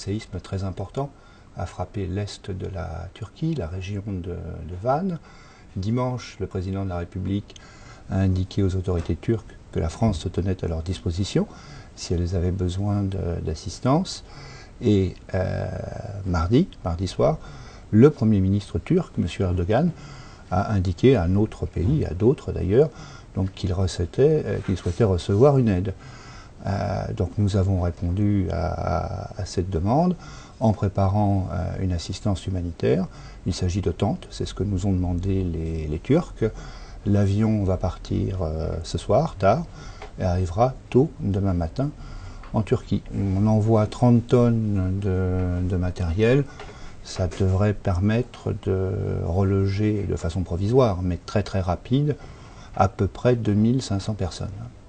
séisme très important a frappé l'est de la Turquie, la région de Van. Dimanche, le président de la République a indiqué aux autorités turques que la France se tenait à leur disposition si elles avaient besoin d'assistance. Et mardi soir, le Premier ministre turc, M. Erdogan, a indiqué à un autre pays, à d'autres d'ailleurs, qu'il souhaitait recevoir une aide. Donc nous avons répondu à cette demande en préparant une assistance humanitaire. Il s'agit de tentes, c'est ce que nous ont demandé les Turcs. L'avion va partir ce soir, tard, et arrivera tôt demain matin en Turquie. On envoie 30 tonnes de matériel. Ça devrait permettre de reloger de façon provisoire, mais très rapide, à peu près 2500 personnes.